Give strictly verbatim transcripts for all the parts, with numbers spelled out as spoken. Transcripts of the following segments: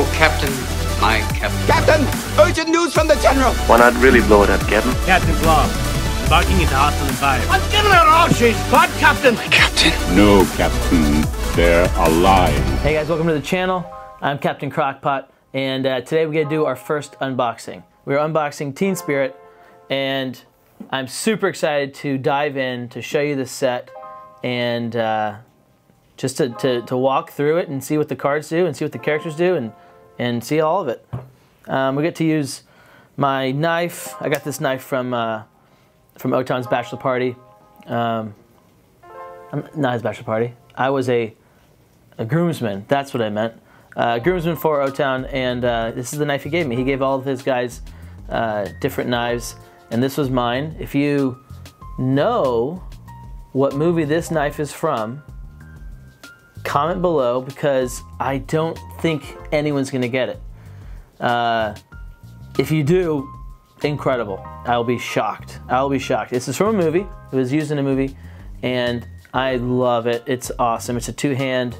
Oh, Captain. My Captain. Captain! Urgent news from the General! Why not really blow it up, Captain? Captain Claw, embarking into hostile environment. I'm giving her options, but Captain! My Captain? No, Captain. They're alive. Hey guys, welcome to the channel. I'm Captain Crockpot, and uh, today we're gonna do our first unboxing. We're unboxing Teen Spirit, and I'm super excited to dive in, to show you the set, and uh, just to, to, to walk through it and see what the cards do, and see what the characters do, and and see all of it. Um, we get to use my knife. I got this knife from uh, from O-Town's bachelor party. Um, I'm not his bachelor party. I was a, a groomsman, that's what I meant. Uh, groomsman for O-Town, and uh, this is the knife he gave me. He gave all of his guys uh, different knives, and this was mine. If you know what movie this knife is from, comment below, because I don't think anyone's gonna get it. Uh, if you do, incredible. I'll be shocked. I'll be shocked. This is from a movie. It was used in a movie, and I love it. It's awesome. It's a two-hand,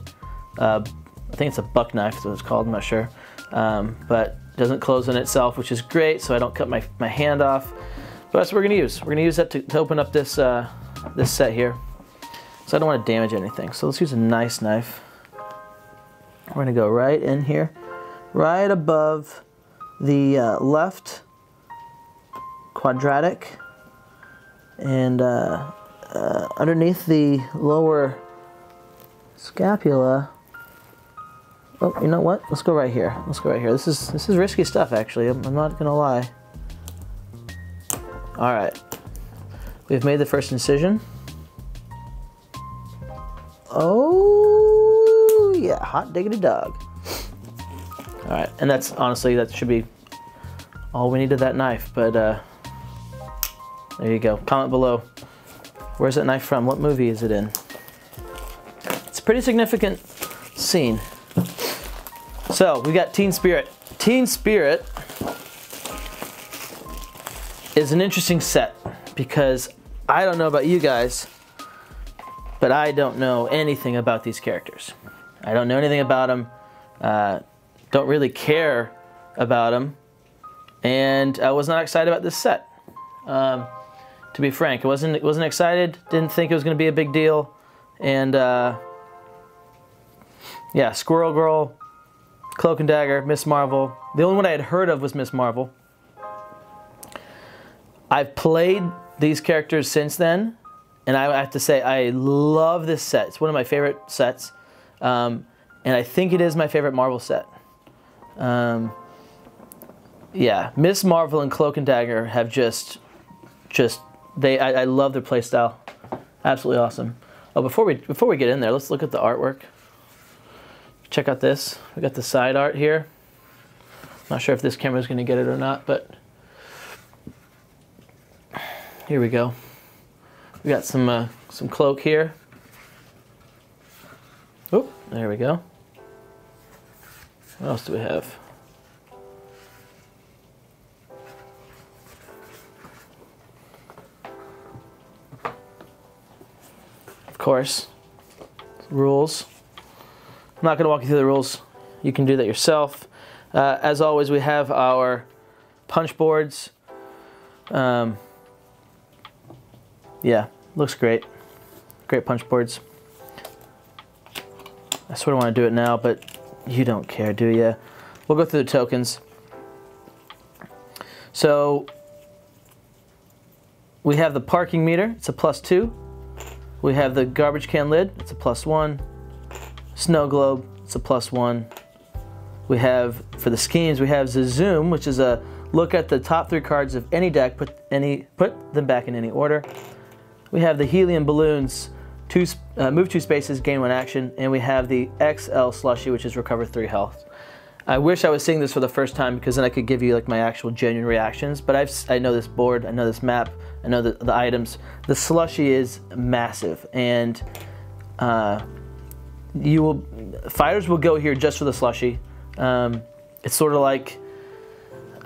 uh, I think it's a buck knife is what it's called, I'm not sure. Um, but it doesn't close on itself, which is great, so I don't cut my, my hand off. But that's what we're gonna use. We're gonna use that to, to open up this, uh, this set here. So I don't want to damage anything. So let's use a nice knife. We're going to go right in here, right above the uh, left quadratic, and uh, uh, underneath the lower scapula. Oh, you know what? Let's go right here. Let's go right here. This is this is risky stuff, actually. I'm, I'm not gonna lie. All right, we've made the first incision. Oh yeah, hot diggity dog. All right, and that's honestly, that should be all we need of that knife, but uh, there you go. Comment below, where's that knife from? What movie is it in? It's a pretty significant scene. So we got Teen Spirit. Teen Spirit is an interesting set because I don't know about you guys, but I don't know anything about these characters. I don't know anything about them, uh, don't really care about them, and I was not excited about this set. Um, to be frank, I wasn't, wasn't excited, didn't think it was gonna be a big deal, and uh, yeah, Squirrel Girl, Cloak and Dagger, Miz Marvel. The only one I had heard of was Miz Marvel. I've played these characters since then, and I have to say, I love this set. It's one of my favorite sets. Um, and I think it is my favorite Marvel set. Um, yeah, Miz Marvel and Cloak and Dagger have just, just they. I, I love their play style. Absolutely awesome. Oh, before we before we get in there, let's look at the artwork. Check out this. We got the side art here. I'm not sure if this camera's gonna get it or not, but here we go. We got some uh, some Cloak here. Oop, there we go. What else do we have? Of course, rules. I'm not gonna walk you through the rules. You can do that yourself. Uh, as always, we have our punch boards. Um, Yeah, looks great. Great punch boards. I sort of want to do it now, but you don't care, do you? We'll go through the tokens. So we have the parking meter. It's a plus two. We have the garbage can lid. It's a plus one. Snow globe. It's a plus one. We have, for the schemes, we have the zoom, which is a look at the top three cards of any deck. Put any, put them back in any order. We have the helium balloons, two, uh, move two spaces, gain one action, and we have the X L slushy, which is recover three health. I wish I was seeing this for the first time, because then I could give you like my actual genuine reactions, but I've, I know this board, I know this map, I know the, the items. The slushy is massive, and uh, you will, fighters will go here just for the slushy. Um, it's sort of like,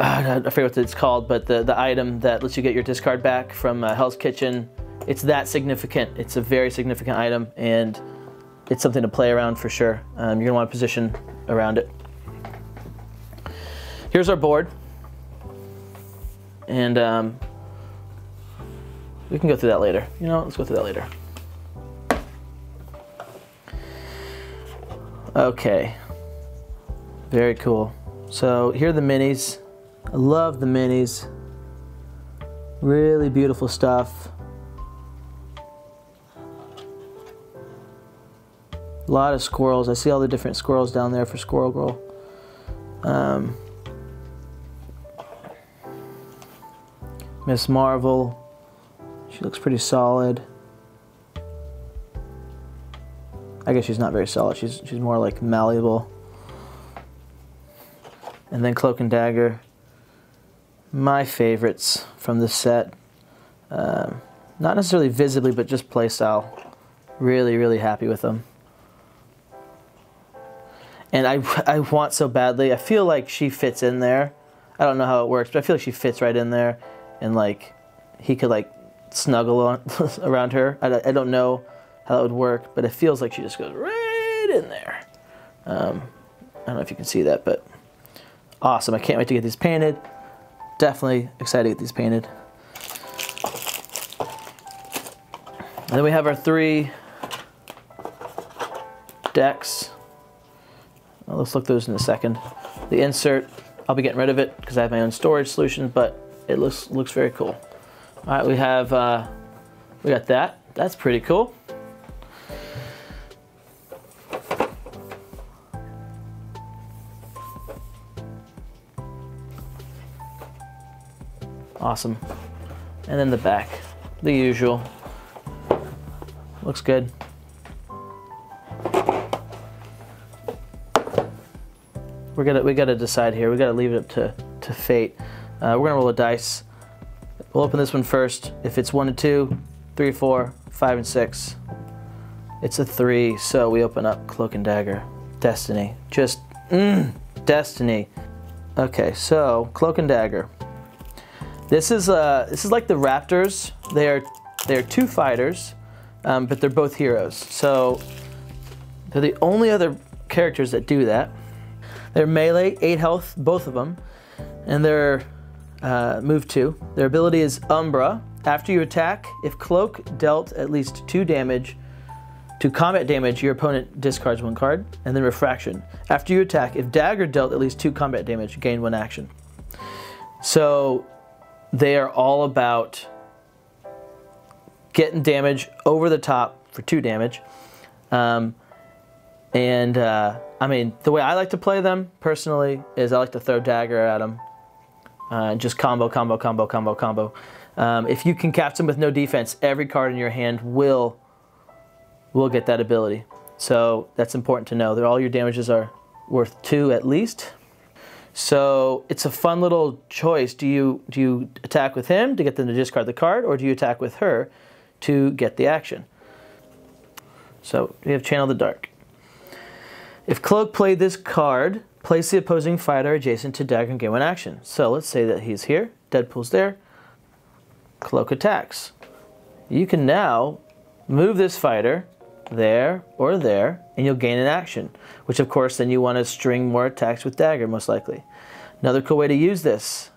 uh, I forget what it's called, but the, the item that lets you get your discard back from uh, Hell's Kitchen. It's that significant. It's a very significant item, and it's something to play around for sure. Um, you're gonna want to position around it. Here's our board. And um, we can go through that later. You know, let's go through that later. Okay. Very cool. So here are the minis. I love the minis. Really beautiful stuff. A lot of squirrels. I see all the different squirrels down there for Squirrel Girl. Um, Miz Marvel. She looks pretty solid. I guess she's not very solid. She's, she's more like malleable. And then Cloak and Dagger. My favorites from this set. Um, not necessarily visibly, but just playstyle. Really, really happy with them. And I, I want so badly, I feel like she fits in there. I don't know how it works, but I feel like she fits right in there. And like, he could like snuggle on, around her. I, I don't know how that would work, but it feels like she just goes right in there. Um, I don't know if you can see that, but awesome. I can't wait to get these painted. Definitely excited to get these painted. And then we have our three decks. Let's look those in a second. The insert, I'll be getting rid of it because I have my own storage solution, but it looks looks very cool. All right, we have uh, we got that. That's pretty cool. Awesome. And then the back, the usual. Looks good. We're gonna, we gotta decide here. We gotta leave it up to, to fate. Uh, we're gonna roll a dice. We'll open this one first. If it's one and two, three, four, five, and six. It's a three, so we open up Cloak and Dagger. Destiny. Just, mmm, destiny. Okay, so Cloak and Dagger. This is uh, this is like the Raptors. They are they are two fighters, um, but they're both heroes. So they're the only other characters that do that. They're melee, eight health, both of them, and they're uh, move two. Their ability is Umbra. After you attack, if Cloak dealt at least two damage to combat damage, your opponent discards one card, and then Refraction. After you attack, if Dagger dealt at least two combat damage, gain one action. So they are all about getting damage over the top for two damage. Um, and uh, I mean, the way I like to play them, personally, is I like to throw Dagger at them. Uh, just combo, combo, combo, combo, combo. Um, if you can catch them with no defense, every card in your hand will, will get that ability. So that's important to know. That all your damages are worth two at least. So it's a fun little choice. Do you, do you attack with him to get them to discard the card, or do you attack with her to get the action? So we have Channel the Dark. If Cloak played this card, place the opposing fighter adjacent to Dagger and gain one action. So let's say that he's here, Deadpool's there, Cloak attacks. You can now move this fighter there or there, and you'll gain an action, which of course then you want to string more attacks with Dagger, most likely. Another cool way to use this,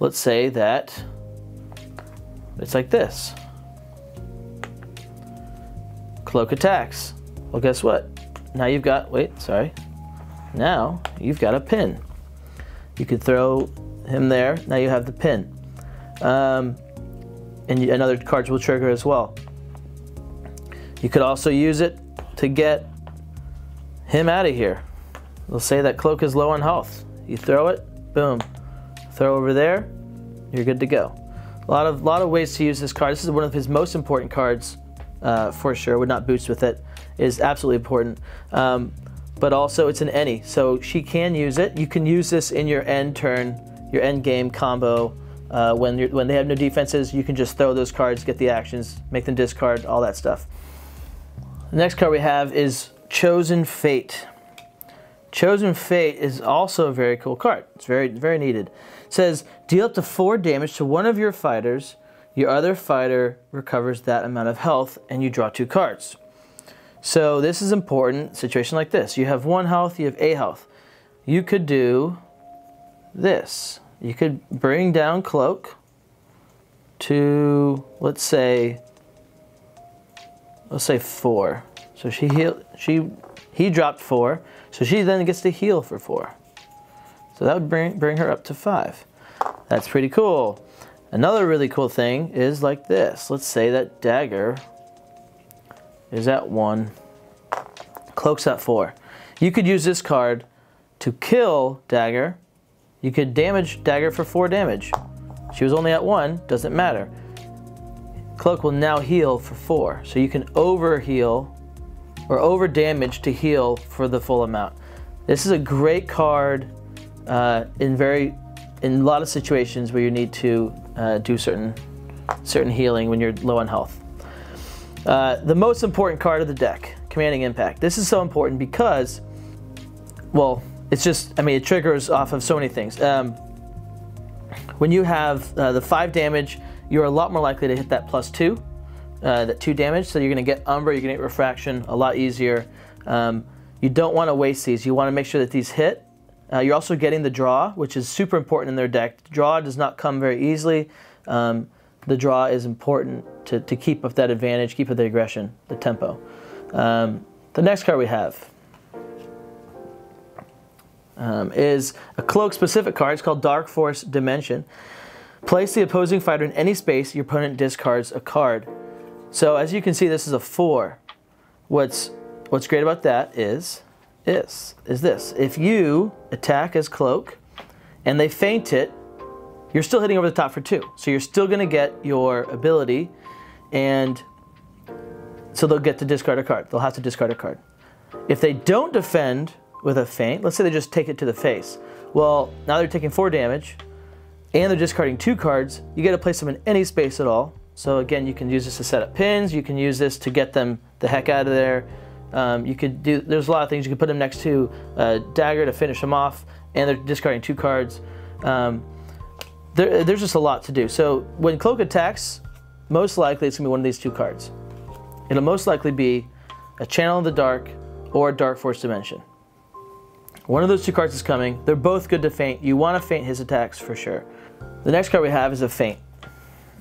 let's say that it's like this. Cloak attacks. Well, guess what? Now you've got, wait, sorry. Now you've got a pin. You could throw him there. Now you have the pin. Um, and, you, and other cards will trigger as well. You could also use it to get him out of here. We'll say that Cloak is low on health. You throw it, boom. Throw over there, you're good to go. A lot of, lot of ways to use this card. This is one of his most important cards uh, for sure. Would not boost with it. Is absolutely important, um, but also it's an any, so she can use it. You can use this in your end turn, your end game combo. Uh, when you're, when they have no defenses, you can just throw those cards, get the actions, make them discard, all that stuff. The next card we have is Chosen Fate. Chosen Fate is also a very cool card. It's very, very needed. It says, deal up to four damage to one of your fighters. Your other fighter recovers that amount of health, and you draw two cards. So this is important, situation like this. You have one health, you have eight health. You could do this. You could bring down Cloak to, let's say, let's say four. So she heal, she, he dropped four, so she then gets to heal for four. So that would bring, bring her up to five. That's pretty cool. Another really cool thing is like this. Let's say that Dagger is at one, Cloak's at four. You could use this card to kill Dagger. You could damage Dagger for four damage. She was only at one, doesn't matter. Cloak will now heal for four. So you can over heal or over damage to heal for the full amount. This is a great card uh, in very in a lot of situations where you need to uh, do certain certain healing when you're low on health. Uh, the most important card of the deck, Commanding Impact. This is so important because, well, it's just, I mean, it triggers off of so many things. Um, when you have uh, the five damage, you're a lot more likely to hit that plus two, uh, that two damage, so you're gonna get Umbra, you're gonna get Refraction a lot easier. Um, you don't wanna waste these. You wanna make sure that these hit. Uh, you're also getting the draw, which is super important in their deck. The draw does not come very easily. Um, the draw is important to, to keep up that advantage, keep up the aggression, the tempo. Um, the next card we have Um, is a Cloak-specific card. It's called Dark Force Dimension. Place the opposing fighter in any space. Your opponent discards a card. So as you can see, this is a four. What's what's great about that is is is this. If you attack as Cloak and they feint it, you're still hitting over the top for two. So you're still going to get your ability, and so they'll get to discard a card. They'll have to discard a card. If they don't defend with a feint, let's say they just take it to the face. Well, now they're taking four damage, and they're discarding two cards. You got to place them in any space at all. So again, you can use this to set up pins. You can use this to get them the heck out of there. Um, you could do. There's a lot of things you could put them next to a Dagger to finish them off, and they're discarding two cards. Um, there, there's just a lot to do. So when Cloak attacks, most likely it's gonna be one of these two cards. It'll most likely be a Channel in the Dark or Dark Force Dimension. One of those two cards is coming. They're both good to feint. You want to feint his attacks for sure. The next card we have is a feint.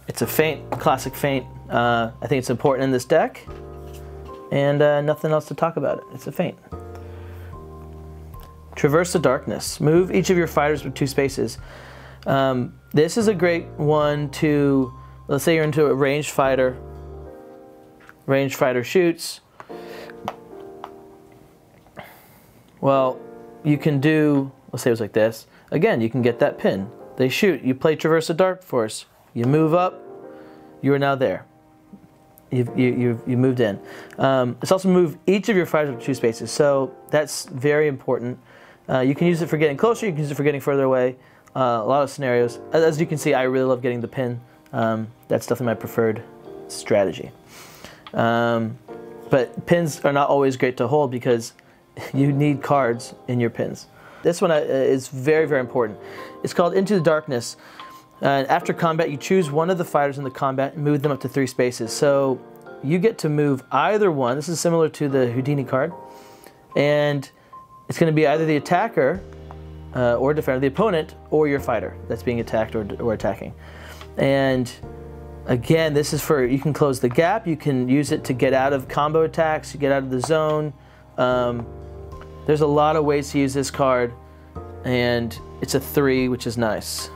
It's a feint, classic feint. Uh, I think it's important in this deck, and uh, nothing else to talk about it. It's a feint. Traverse the Darkness. Move each of your fighters with two spaces. Um, this is a great one to, let's say you're into a ranged fighter. Ranged fighter shoots. Well, you can do, let's say it was like this. Again, you can get that pin. They shoot, you play Traverse the Dark Force. You move up, you are now there. You've, you, you've, you moved in. Um, it's also move each of your fighters up to two spaces, so that's very important. Uh, you can use it for getting closer, you can use it for getting further away. Uh, a lot of scenarios. As, as you can see, I really love getting the pin. Um, that's definitely my preferred strategy. Um, but pins are not always great to hold because you need cards in your pins. This one is very, very important. It's called Into the Darkness. Uh, after combat, you choose one of the fighters in the combat and move them up to three spaces. So you get to move either one. This is similar to the Houdini card. And it's going to be either the attacker uh, or defender, the opponent, or your fighter that's being attacked or, or attacking. And again, this is for, you can close the gap. You can use it to get out of combo attacks, you get out of the zone. Um, There's a lot of ways to use this card, and it's a three, which is nice.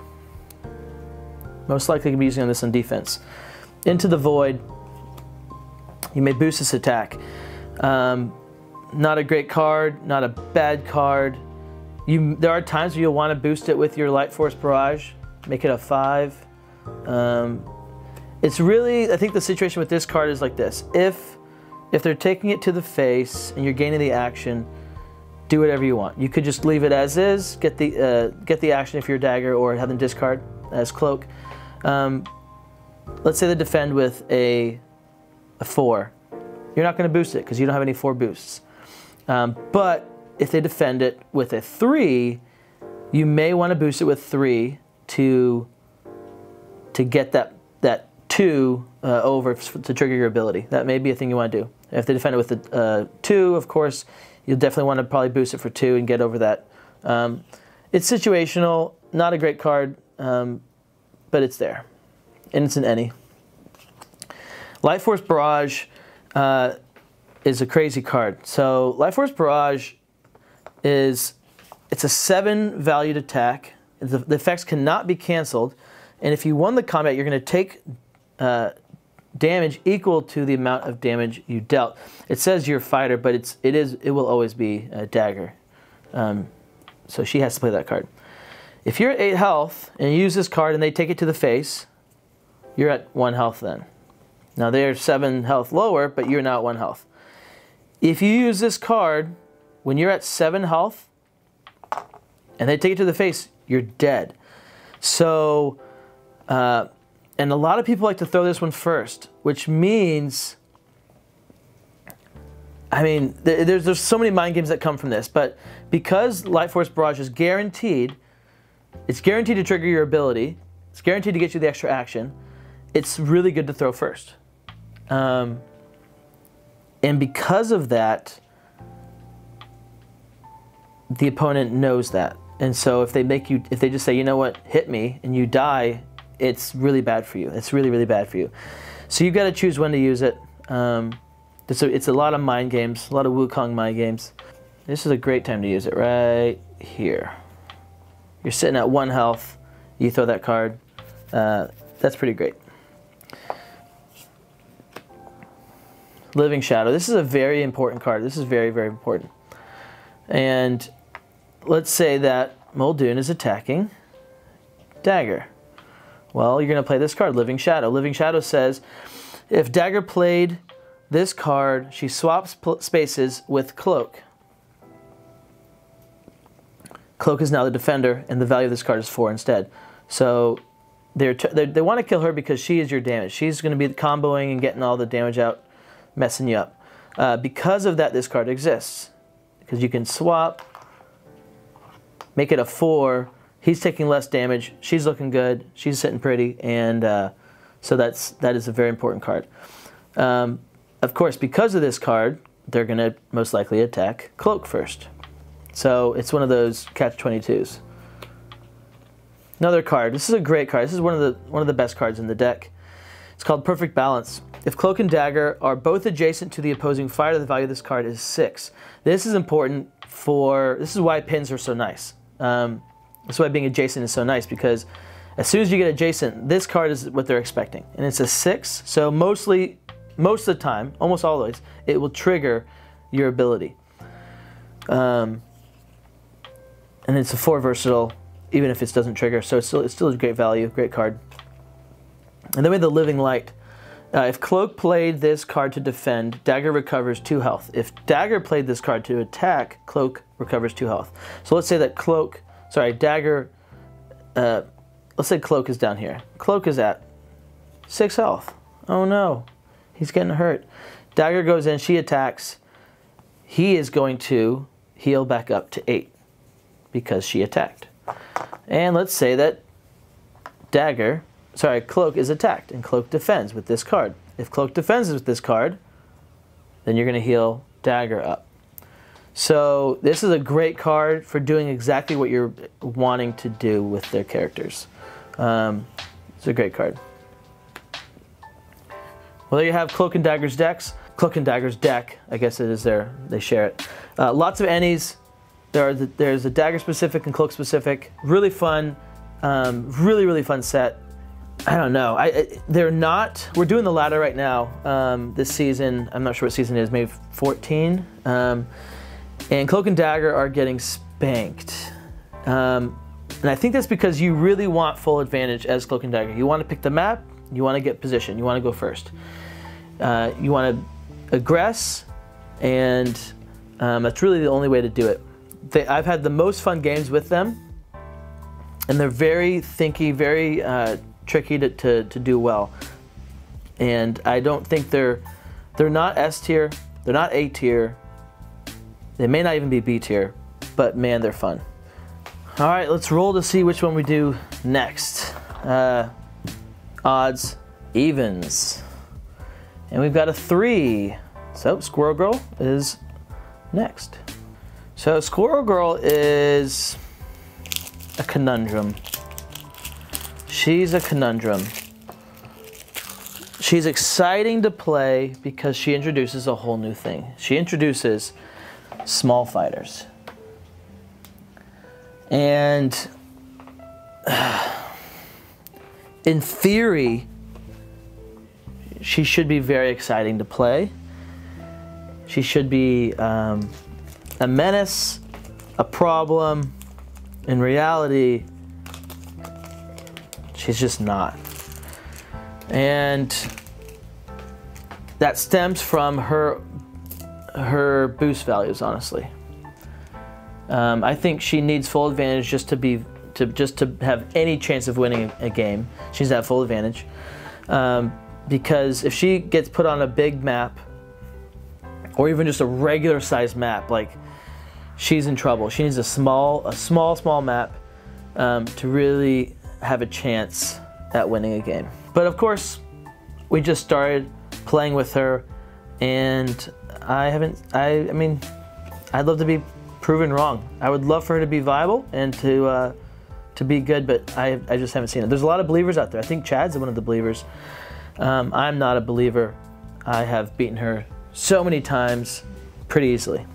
Most likely, you'll be using this on defense. Into the Void. You may boost this attack. Um, not a great card, not a bad card. You, there are times where you'll want to boost it with your Light Force Barrage, make it a five. Um, it's really, I think the situation with this card is like this. If, if they're taking it to the face and you're gaining the action, do whatever you want. You could just leave it as is, get the uh, get the action if you're Dagger, or have them discard as Cloak. Um, let's say they defend with a, a four. You're not going to boost it because you don't have any four boosts. Um, but if they defend it with a three, you may want to boost it with three to to get that that two uh, over to trigger your ability. That may be a thing you want to do. If they defend it with a uh, two, of course, you'll definitely want to probably boost it for two and get over that. Um, it's situational. Not a great card, um, but it's there. And it's an any. Life Force Barrage uh, is a crazy card. So Life Force Barrage is, it's a seven valued attack. The, the effects cannot be canceled. And if you won the combat, you're going to take uh, damage equal to the amount of damage you dealt. It says you're a fighter, but it's, it, is, it will always be a dagger. Um, so she has to play that card. If you're at eight health and you use this card and they take it to the face, you're at one health then. Now they're seven health lower, but you're now at one health. If you use this card when you're at seven health and they take it to the face, you're dead. So, uh, and a lot of people like to throw this one first, which means, I mean, th there's, there's so many mind games that come from this, but because Life Force Barrage is guaranteed, it's guaranteed to trigger your ability, it's guaranteed to get you the extra action, it's really good to throw first. Um, and because of that, the opponent knows that. And so if they make you, if they just say, you know what, hit me, and you die, it's really bad for you. It's really, really bad for you. So you've got to choose when to use it. Um, it's, a, it's a lot of mind games, a lot of Wukong mind games. This is a great time to use it right here. You're sitting at one health, you throw that card. Uh, that's pretty great. Living Shadow. This is a very important card. This is very, very important. And let's say that Muldoon is attacking Dagger. Well, you're going to play this card, Living Shadow. Living Shadow says, if Dagger played this card, she swaps spaces with Cloak. Cloak is now the defender, and the value of this card is four instead. So they're t they're, they want to kill her because she is your damage. She's going to be comboing and getting all the damage out, messing you up. Uh, because of that, this card exists. Because you can swap, make it a four. He's taking less damage. She's looking good. She's sitting pretty, and uh, so that's that is a very important card. Um, of course, because of this card, they're going to most likely attack Cloak first. So it's one of those catch twenty-twos. Another card. This is a great card. This is one of the one of the best cards in the deck. It's called Perfect Balance. If Cloak and Dagger are both adjacent to the opposing fighter, the value of this card is six. This is important for, this is why pins are so nice. Um, that's why being adjacent is so nice, because as soon as you get adjacent, this card is what they're expecting. And it's a six, so mostly, most of the time, almost always, it will trigger your ability. Um, and it's a four versatile, even if it doesn't trigger, so it's still, it's still a great value, great card. And then we have the Living Light. Uh, if Cloak played this card to defend, Dagger recovers two health. If Dagger played this card to attack, Cloak recovers two health. So let's say that Cloak, sorry, Dagger, uh, let's say Cloak is down here. Cloak is at six health. Oh no, he's getting hurt. Dagger goes in, she attacks. He is going to heal back up to eight because she attacked. And let's say that Dagger, sorry, Cloak is attacked, and Cloak defends with this card. If Cloak defends with this card, then you're going to heal Dagger up. So this is a great card for doing exactly what you're wanting to do with their characters. Um, it's a great card. Well, there you have Cloak and Dagger's decks. Cloak and Dagger's deck, I guess it is there. They share it. Uh, lots of ennies. There are the, there's a Dagger-specific and Cloak-specific. Really fun. Um, really, really fun set. I don't know. I, I, they're not... We're doing the ladder right now um, this season. I'm not sure what season it is. Maybe fourteen. Um, and Cloak and Dagger are getting spanked. Um, and I think that's because you really want full advantage as Cloak and Dagger. You want to pick the map. You want to get position. You want to go first. Uh, you want to aggress. And um, that's really the only way to do it. They, I've had the most fun games with them. And they're very thinky, very... Uh, tricky to, to, to do well, and I don't think they're they're not S tier, they're not A tier, they may not even be B tier, but man, they're fun. All right, let's roll to see which one we do next. Uh, odds, evens, and we've got a three. So Squirrel Girl is next. So Squirrel Girl is a conundrum. She's a conundrum. She's exciting to play because she introduces a whole new thing. She introduces small fighters. And uh, in theory, she should be very exciting to play. She should be um, a menace, a problem. In reality, she's just not. And that stems from her her boost values, honestly. Um, I think she needs full advantage just to be to just to have any chance of winning a game. She needs to have full advantage um, because if she gets put on a big map or even just a regular size map, like she's in trouble. She needs a small, a small, small map um, to really have a chance at winning a game. But of course, we just started playing with her, and I haven't, I, I mean, I'd love to be proven wrong. I would love for her to be viable and to uh, to be good, but I, I just haven't seen it. There's a lot of believers out there. I think Chad's one of the believers. Um, I'm not a believer. I have beaten her so many times pretty easily.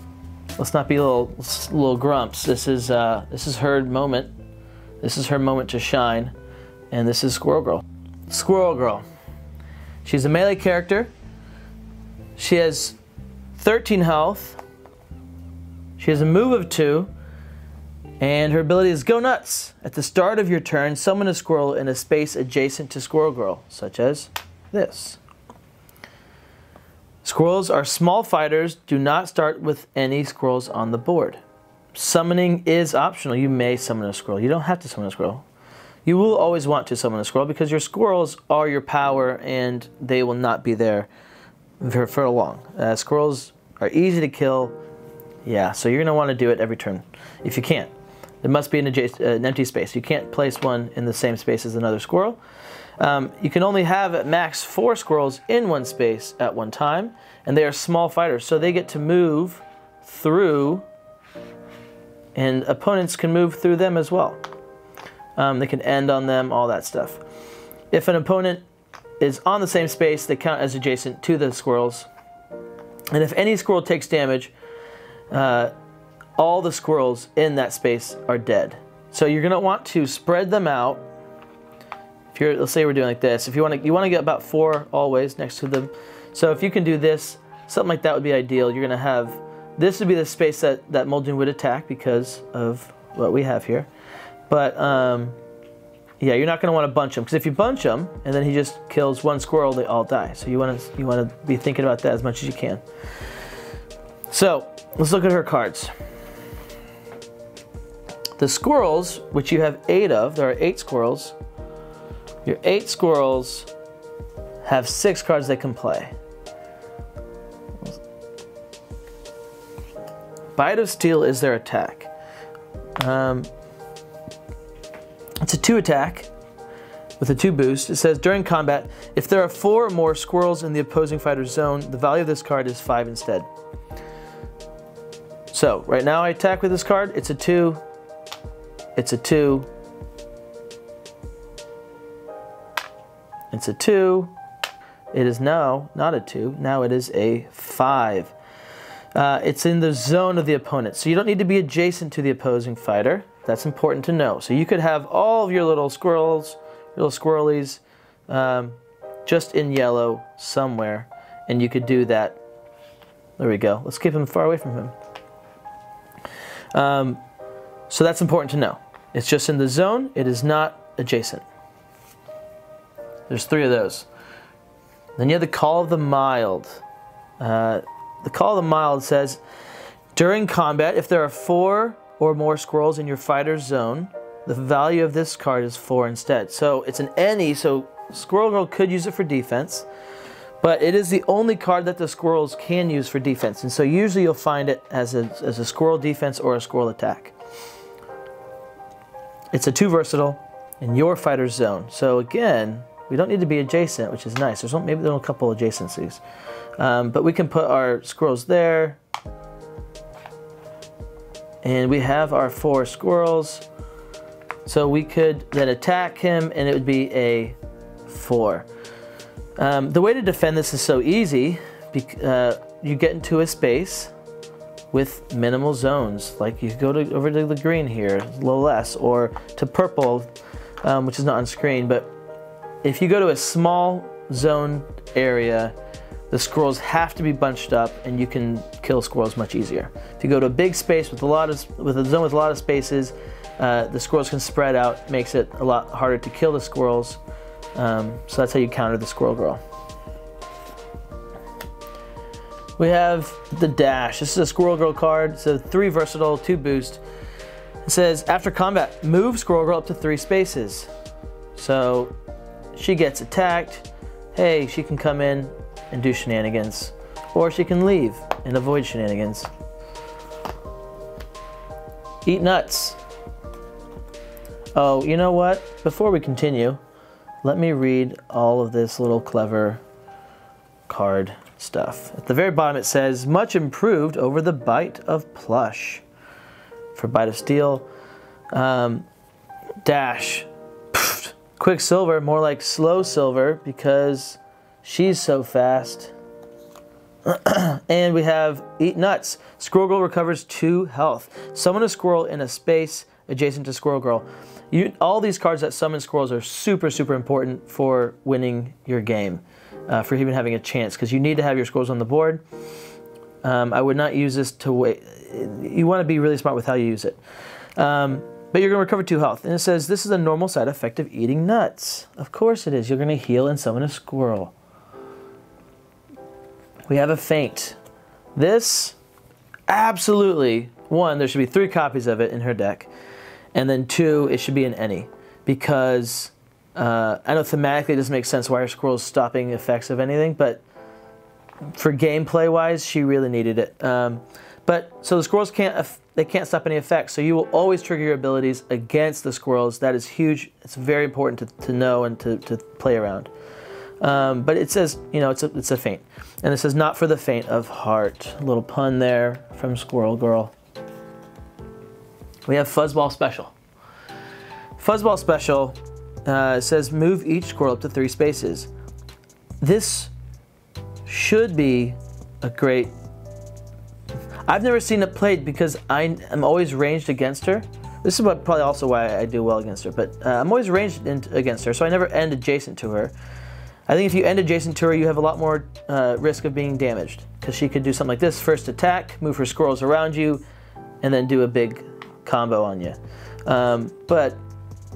Let's not be little little grumps. This is, uh, this is her moment. This is her moment to shine, and this is Squirrel Girl. Squirrel Girl. She's a melee character. She has thirteen health. She has a move of two, and her ability is Go Nuts. At the start of your turn, summon a squirrel in a space adjacent to Squirrel Girl, such as this. Squirrels are small fighters. Do not start with any squirrels on the board. Summoning is optional. You may summon a squirrel. You don't have to summon a squirrel. You will always want to summon a squirrel because your squirrels are your power and they will not be there for, for long. Uh, squirrels are easy to kill. Yeah, so you're going to want to do it every turn if you can't. There must be an, adjacent, uh, an empty space. You can't place one in the same space as another squirrel. Um, you can only have at max four squirrels in one space at one time, and they are small fighters, so they get to move through, and opponents can move through them as well. Um, they can end on them, all that stuff. If an opponent is on the same space, they count as adjacent to the squirrels, and if any squirrel takes damage, uh, all the squirrels in that space are dead. So you're going to want to spread them out. If you're, let's say we're doing like this. If you want to, you want to get about four always next to them. So if you can do this, something like that would be ideal. You're going to have, this would be the space that, that Muldoon would attack because of what we have here. But um, yeah, you're not going to want to bunch them, because if you bunch them and then he just kills one squirrel, they all die. So you want to, you want to be thinking about that as much as you can. So let's look at her cards. The squirrels, which you have eight of, there are eight squirrels. Your eight squirrels have six cards they can play. Bite of Steel is their attack. Um, it's a two attack with a two boost. It says, during combat, if there are four or more squirrels in the opposing fighter's zone, the value of this card is five instead. So right now I attack with this card. It's a two, it's a two, it's a two. It is now not a two. Now it is a five. Uh, it's in the zone of the opponent. So you don't need to be adjacent to the opposing fighter. That's important to know. So you could have all of your little squirrels, little squirrelies, um, just in yellow somewhere. And you could do that. There we go. Let's keep him far away from him. Um, so that's important to know. It's just in the zone. It is not adjacent. There's three of those. Then you have the Call of the Mild. Uh, the Call of the Mild says, during combat, if there are four or more squirrels in your fighter's zone, the value of this card is four instead. So it's an any, so Squirrel Girl could use it for defense, but it is the only card that the squirrels can use for defense. And so usually you'll find it as a, as a squirrel defense or a squirrel attack. It's a two versatile in your fighter's zone. So again, we don't need to be adjacent, which is nice. There's maybe there are a couple adjacencies. Um, but we can put our squirrels there. And we have our four squirrels. So we could then attack him and it would be a four. Um, the way to defend this is so easy. Uh, you get into a space with minimal zones. Like you go to, over to the green here, a little less, or to purple, um, which is not on screen. But if you go to a small zone area, the squirrels have to be bunched up and you can kill squirrels much easier. If you go to a big space with a lot of, with a zone with a lot of spaces, uh, the squirrels can spread out, makes it a lot harder to kill the squirrels. Um, so that's how you counter the Squirrel Girl. We have the Dash. This is a Squirrel Girl card. It's a three versatile, two boost. It says, after combat, move Squirrel Girl up to three spaces. So she gets attacked. Hey, she can come in and do shenanigans, or she can leave and avoid shenanigans. Eat nuts. Oh, you know what? Before we continue, let me read all of this little clever card stuff. At the very bottom it says, much improved over the Bite of Plush. For Bite of Steel, um, Dash, pfft, Quicksilver, more like Slow Silver because she's so fast. And we have Eat Nuts. Squirrel Girl recovers two health. Summon a squirrel in a space adjacent to Squirrel Girl. You, all these cards that summon squirrels are super, super important for winning your game, uh, for even having a chance, because you need to have your squirrels on the board. Um, I would not use this to wait. You want to be really smart with how you use it. Um, but you're going to recover two health. And it says, this is a normal side effect of eating nuts. Of course it is. You're going to heal and summon a squirrel. We have a Feint. This, absolutely, one, there should be three copies of it in her deck. And then two, it should be in any, because uh, I know thematically it doesn't make sense why her squirrel's stopping effects of anything, but for gameplay wise, she really needed it. Um, but so the squirrels can't they can't stop any effects, so you will always trigger your abilities against the squirrels. That is huge. It's very important to, to know and to, to play around. Um, but it says, you know, it's a, it's a Feint, and it says not for the faint of heart. A little pun there from Squirrel Girl. We have Fuzzball Special. Fuzzball Special uh, says move each squirrel up to three spaces. This should be a great... I've never seen it played because I am always ranged against her. This is what, probably also why I do well against her, but uh, I'm always ranged in, against her, so I never end adjacent to her. I think if you end adjacent to her, you have a lot more uh, risk of being damaged, because she could do something like this. First attack, move her squirrels around you, and then do a big combo on you. Um, but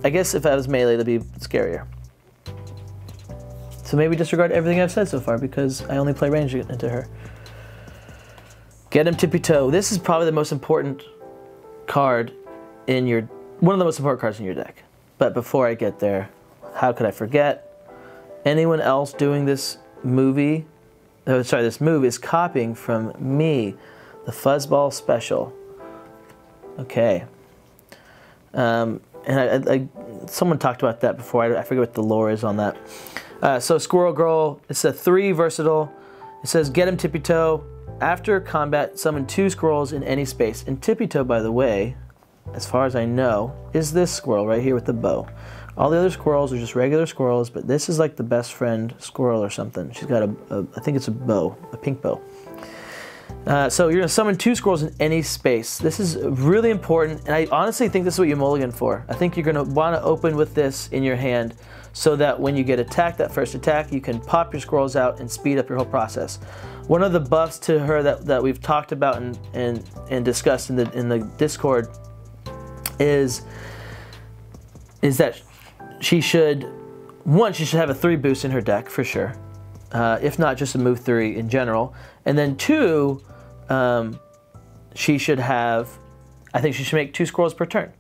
I guess if I was melee, that'd be scarier. So maybe disregard everything I've said so far because I only play range into her. Get him tippy toe. This is probably the most important card in your, one of the most important cards in your deck. But before I get there, how could I forget? Anyone else doing this movie, oh, sorry, this move is copying from me, the Fuzzball Special. Okay, um, and I, I, someone talked about that before. I, I forget what the lore is on that. Uh, so Squirrel Girl, it's a three versatile. It says get him tippy toe. After combat, summon two squirrels in any space. And tippy toe, by the way, as far as I know, is this squirrel right here with the bow. All the other squirrels are just regular squirrels, but this is like the best friend squirrel or something. She's got a, a I think it's a bow, a pink bow. Uh, so you're going to summon two squirrels in any space. This is really important, and I honestly think this is what you mulligan for. I think you're going to want to open with this in your hand so that when you get attacked, that first attack, you can pop your squirrels out and speed up your whole process. One of the buffs to her that, that we've talked about and, and, and discussed in the, in the Discord is, is that she should, one, she should have a three boost in her deck for sure. Uh, if not just a move three in general. And then two, um, she should have, I think she should make two squirrels per turn.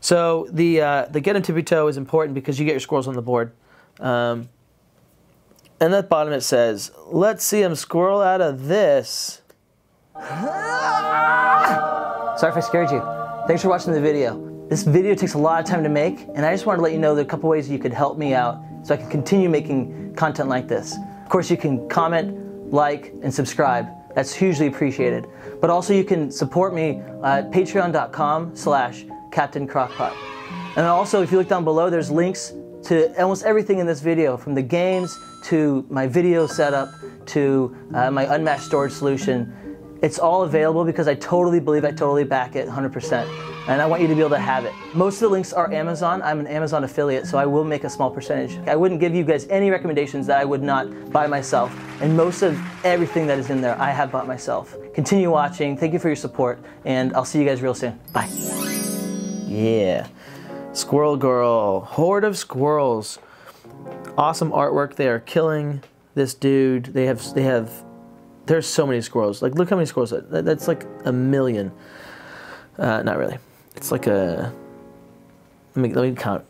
So the uh, the get him tippy toe is important because you get your squirrels on the board. Um, and at the bottom it says, let's see him squirrel out of this. Sorry if I scared you. Thanks for watching the video. This video takes a lot of time to make, and I just wanted to let you know there are a couple ways you could help me out so I can continue making content like this. Of course, you can comment, like, and subscribe. That's hugely appreciated. But also you can support me at patreon dot com slash Captain Crockpot. And also, if you look down below, there's links to almost everything in this video, from the games to my video setup to uh, my unmatched storage solution. It's all available because I totally believe, I totally back it one hundred percent. And I want you to be able to have it. Most of the links are Amazon. I'm an Amazon affiliate, so I will make a small percentage. I wouldn't give you guys any recommendations that I would not buy myself. And most of everything that is in there, I have bought myself. Continue watching. Thank you for your support. And I'll see you guys real soon. Bye. Yeah. Squirrel Girl. Horde of squirrels. Awesome artwork. They are killing this dude. They have... They have There's so many squirrels. Like, look how many squirrels. That, that's like a million. Uh, not really. It's like a... Let me, let me count.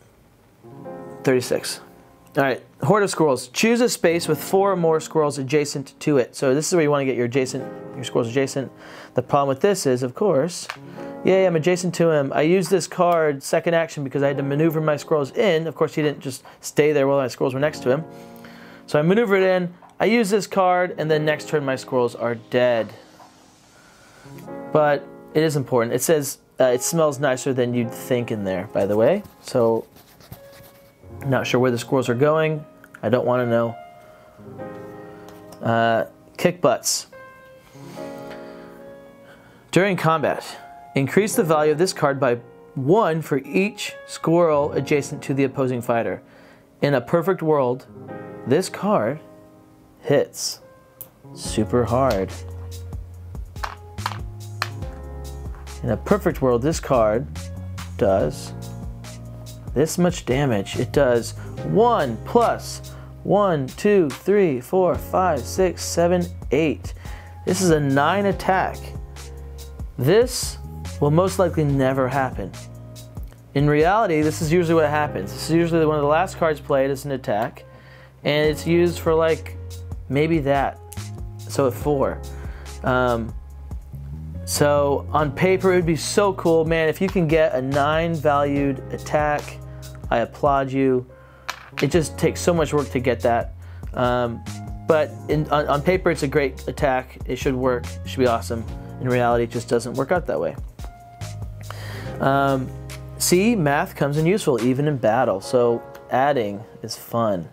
thirty-six. All right. Horde of squirrels. Choose a space with four or more squirrels adjacent to it. So this is where you want to get your adjacent, your squirrels adjacent. The problem with this is, of course, yay, I'm adjacent to him. I used this card, second action, because I had to maneuver my squirrels in. Of course, he didn't just stay there while my squirrels were next to him. So I maneuvered in. I use this card, and then next turn my squirrels are dead. But it is important. It says uh, it smells nicer than you'd think in there, by the way. So, not sure where the squirrels are going. I don't want to know. Uh, kick butts. During combat, increase the value of this card by one for each squirrel adjacent to the opposing fighter. In a perfect world, this card hits super hard. In a perfect world, this card does this much damage. It does one plus one, two, three, four, five, six, seven, eight. This is a nine attack. This will most likely never happen. In reality, this is usually what happens. This is usually one of the last cards played as an attack, and it's used for like maybe that. So at four. Um, so on paper, it would be so cool. Man, if you can get a nine valued attack, I applaud you. It just takes so much work to get that. Um, but in, on, on paper, it's a great attack. It should work. It should be awesome. In reality, it just doesn't work out that way. Um, see, math comes in useful, even in battle. So adding is fun.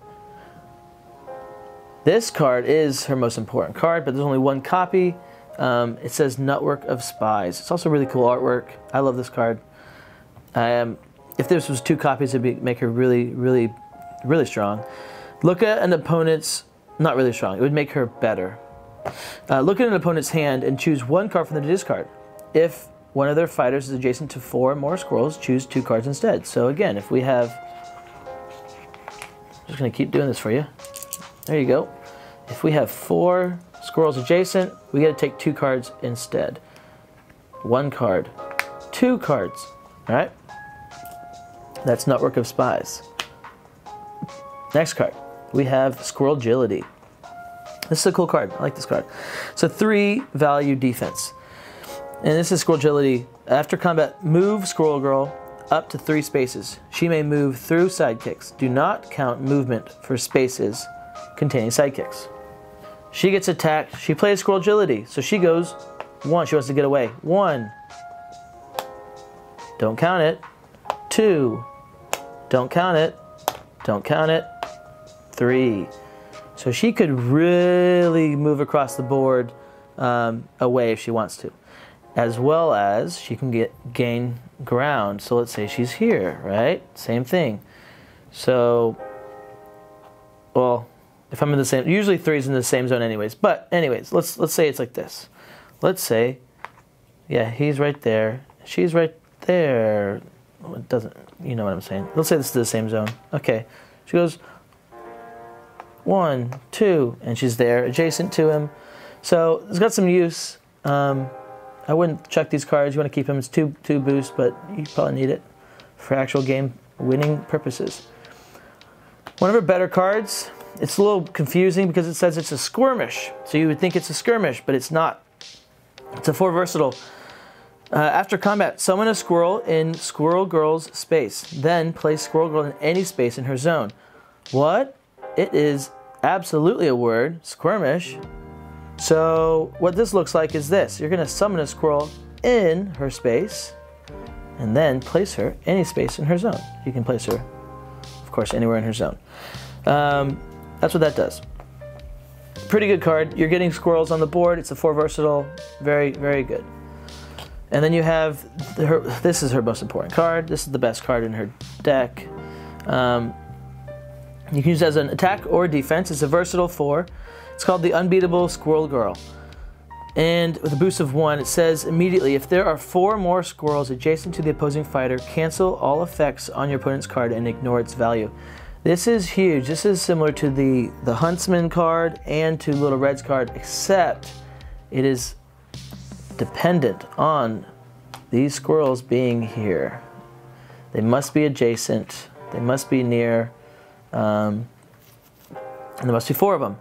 This card is her most important card, but there's only one copy. Um, it says Network of Spies. It's also really cool artwork. I love this card. Um, if this was two copies, it'd be, make her really, really, really strong. Look at an opponent's, not really strong, it would make her better. Uh, look at an opponent's hand and choose one card from the discard. If one of their fighters is adjacent to four or more squirrels, choose two cards instead. So again, if we have, I'm just gonna keep doing this for you. There you go. If we have four squirrels adjacent, we got to take two cards instead. One card, two cards, all right? That's Network of Spies. Next card, we have Squirrel Agility. This is a cool card, I like this card. So three value defense. And this is Squirrel Agility. After combat, move Squirrel Girl up to three spaces. She may move through sidekicks. Do not count movement for spaces containing sidekicks. She gets attacked. She plays Squirrel Agility. So she goes one. She wants to get away. One. Don't count it. Two. Don't count it. Don't count it. Three. So she could really move across the board um, away if she wants to. As well as she can get gain ground. So let's say she's here, right? Same thing. So, well, if I'm in the same, usually three's in the same zone anyways. But anyways, let's let's say it's like this. Let's say, yeah, he's right there. She's right there. Oh, it doesn't, you know what I'm saying. Let's say this is the same zone. Okay. She goes one, two, and she's there adjacent to him. So it's got some use. Um, I wouldn't chuck these cards. You want to keep them. It's two, two boost, but you probably need it for actual game winning purposes. One of her better cards. It's a little confusing because it says it's a skirmish. So you would think it's a skirmish, but it's not. It's a four versatile. Uh, after combat, summon a squirrel in Squirrel Girl's space. Then place Squirrel Girl in any space in her zone. What? It is absolutely a word, skirmish. So what this looks like is this. You're going to summon a squirrel in her space. and then place her any space in her zone. You can place her, of course, anywhere in her zone. Um, that's what that does. Pretty good card. You're getting squirrels on the board. It's a four versatile. Very, very good. And then you have her, this is her most important card. This is the best card in her deck. Um, you can use it as an attack or defense. It's a versatile four. It's called the Unbeatable Squirrel Girl. And with a boost of one, it says immediately, if there are four more squirrels adjacent to the opposing fighter, cancel all effects on your opponent's card and ignore its value. This is huge. This is similar to the, the Huntsman card and to Little Red's card, except it is dependent on these squirrels being here. They must be adjacent. They must be near. Um, and there must be four of them.